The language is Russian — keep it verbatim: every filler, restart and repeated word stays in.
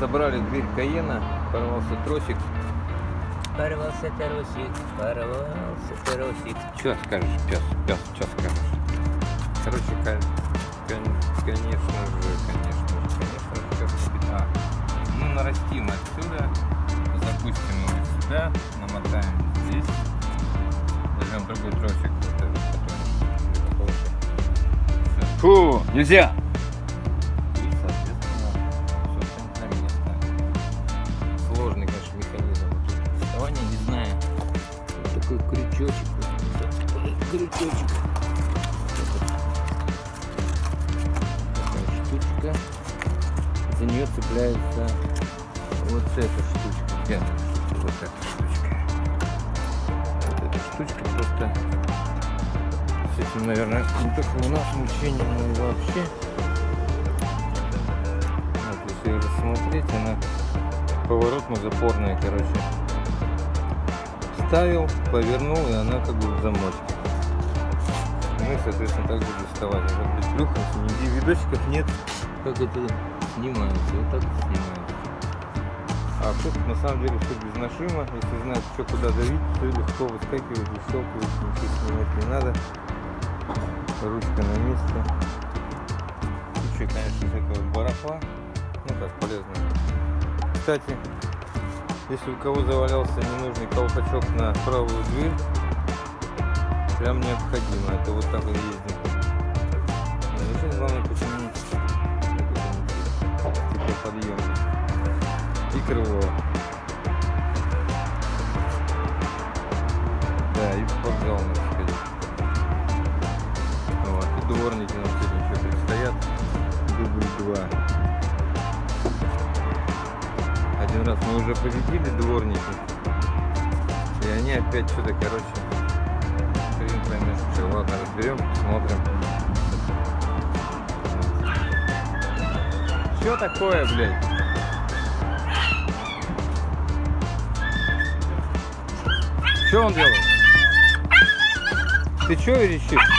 забрали дверь Каена, порвался тросик. Порвался тросик, порвался тросик. Че скажешь, пес, пес, че скажешь? Короче, конечно же, конечно же, конечно же, а, ну, нарастим отсюда, запустим его сюда, намотаем здесь, возьмем другой тросик, вот этот, который... Фу, нельзя! Крючочек, крючочек, такая штучка, за нее цепляется вот эта штучка, где? Вот эта штучка, вот эта штучка просто с этим, наверное, не только у нас мучение, но и вообще. Вот, если ее рассмотреть, она поворот мы запорная, короче. Ставил, повернул, и она как бы в замочке. Мы, соответственно, так будем доставать. Уже плюхнулся, нигде видосиков нет, как это снимается. Вот так снимается. А тут на самом деле все без нажима. Если знаешь, что куда давить, то легко выскакивать, выстелкивать, ничего снимать не надо. Ручка на месте. Куча, конечно, всякого барахла. Ну как, полезно. Кстати, если у кого завалялся ненужный колпачок на правую дверь, прям необходимо. Это вот так вот ездим. А еще главное починить теплоподъем и крыло. Да, и в спортзал надо сходить. Вот. И дворники нам сегодня еще предстоят. Дубль два. Один раз мы уже победили дворники, и они опять что-то, короче, хрен поймешь, что. Ладно, разберем, посмотрим. Что такое, блядь? Что он делает? Ты что верещишь?